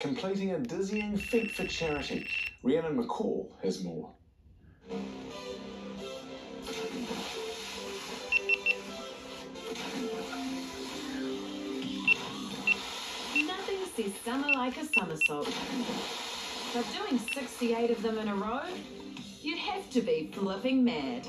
Completing a dizzying feat for charity. Rhiannon McCall has more. Nothing says summer like a somersault. But doing 68 of them in a row, you'd have to be flipping mad.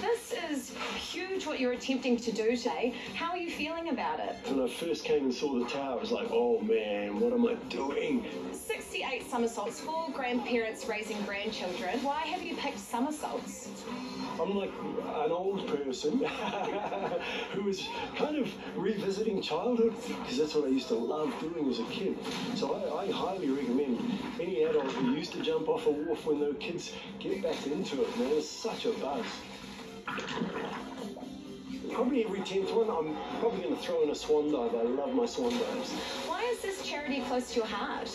This is huge what you're attempting to do today. How are you feeling about it? When I first came and saw the tower, I was like, oh man, what am I doing? 68 somersaults, 4 grandparents raising grandchildren. Why have you picked somersaults? I'm like an old person who is kind of revisiting childhood, because that's what I used to love doing as a kid. So I highly recommend any adult who used to jump off a wharf when they were kids, get back into it, man. It's such a buzz. Probably every 10th one, I'm probably going to throw in a swan dive. I love my swan dives. Why is this charity close to your heart?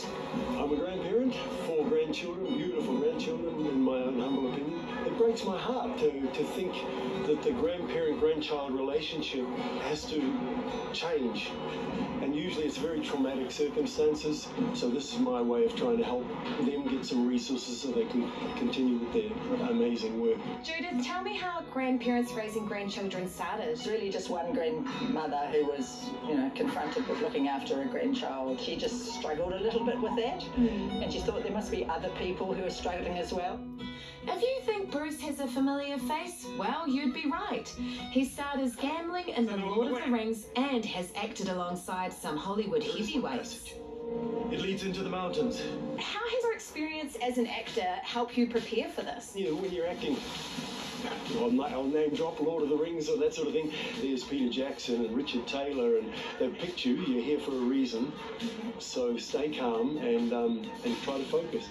I'm a grandparent, 4 grandchildren, beautiful grandchildren, in my own humble opinion. It breaks my heart to think that the grandparent-grandchild relationship has to change. And usually it's very traumatic circumstances, so this is my way of trying to help them get some resources so they can continue with their amazing work. Judith, tell me how grandparents raising grandchildren started. It's really just one grandmother who was, confronted with looking after a grandchild. She just struggled a little bit with that, and she thought there must be other people who are struggling as well. If you think Bruce has a familiar face, well, you'd be right. He starred as Gamling in The Lord of the Rings and has acted alongside some Hollywood heavyweights. It leads into the mountains. How has your experience as an actor helped you prepare for this? When you're acting, I'll name drop Lord of the Rings or that sort of thing. There's Peter Jackson and Richard Taylor, and they picked you. You're here for a reason. So stay calm and try to focus.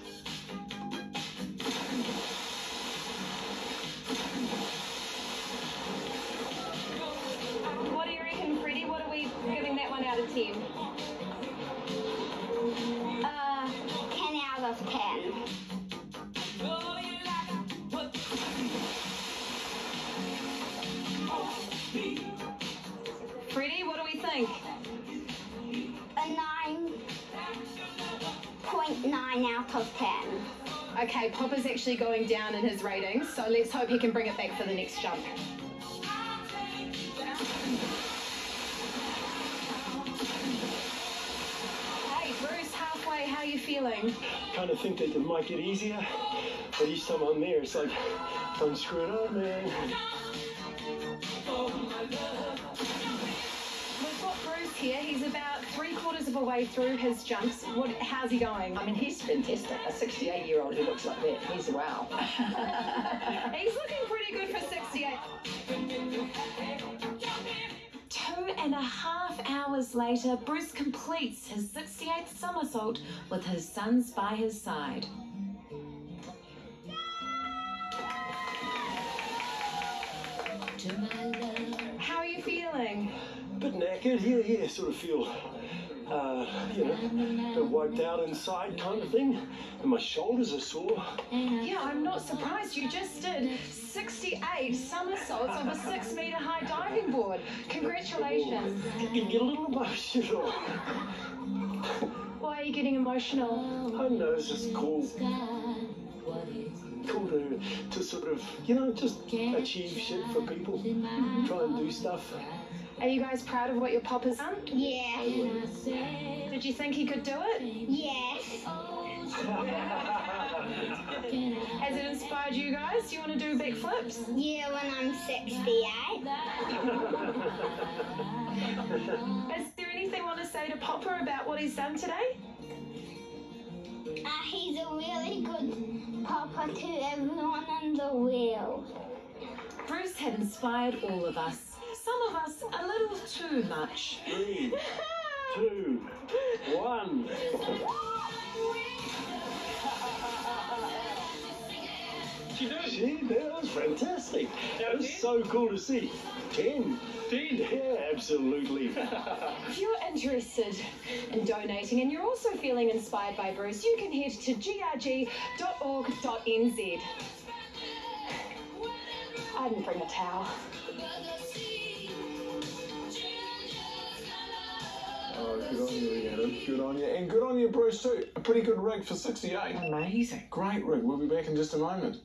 What do you reckon, Freddie? What are we giving that one out of 10? 10 out of 10. Freddie, what do we think? A 9.9 out of 10. Okay, Popper's actually going down in his ratings, so let's hope he can bring it back for the next jump. Hey, Bruce, halfway, how are you feeling? Kind of think that it might get easier, but each time I'm there, it's like, I'm screwed up, man. Here. He's about 3/4 of a way through his jumps. How's he going? I mean, he's fantastic. A 68-year-old who looks like that. He's wow. He's looking pretty good for 68. 2.5 hours later, Bruce completes his 68th somersault with his sons by his side. How are you feeling? Bit knackered, yeah, sort of feel, a bit wiped out inside kind of thing, and my shoulders are sore. Yeah, I'm not surprised. You just did 68 somersaults off a 6-metre high diving board. Congratulations. You can get a little emotional. Why are you getting emotional? I know, it's just cool. Cool to sort of, just achieve shit for people, try and do stuff. Are you guys proud of what your Popper's done? Yeah. Did you think he could do it? Yes. Has it inspired you guys? Do you want to do backflips? Yeah, when I'm 68. Is there anything you want to say to Popper about what he's done today? He's a really good Popper to everyone in the world. Bruce had inspired all of us. Some of us a little too much. 3, 2, 1. That was fantastic. That was so cool to see. 10. Yeah, absolutely. If you're interested in donating and you're also feeling inspired by Bruce, you can head to grg.org.nz. I didn't bring a towel. Oh, good on you, Rhiannon. Good on you. And good on you, Bruce, too. A pretty good rig for 68. Amazing. Great rig. We'll be back in just a moment.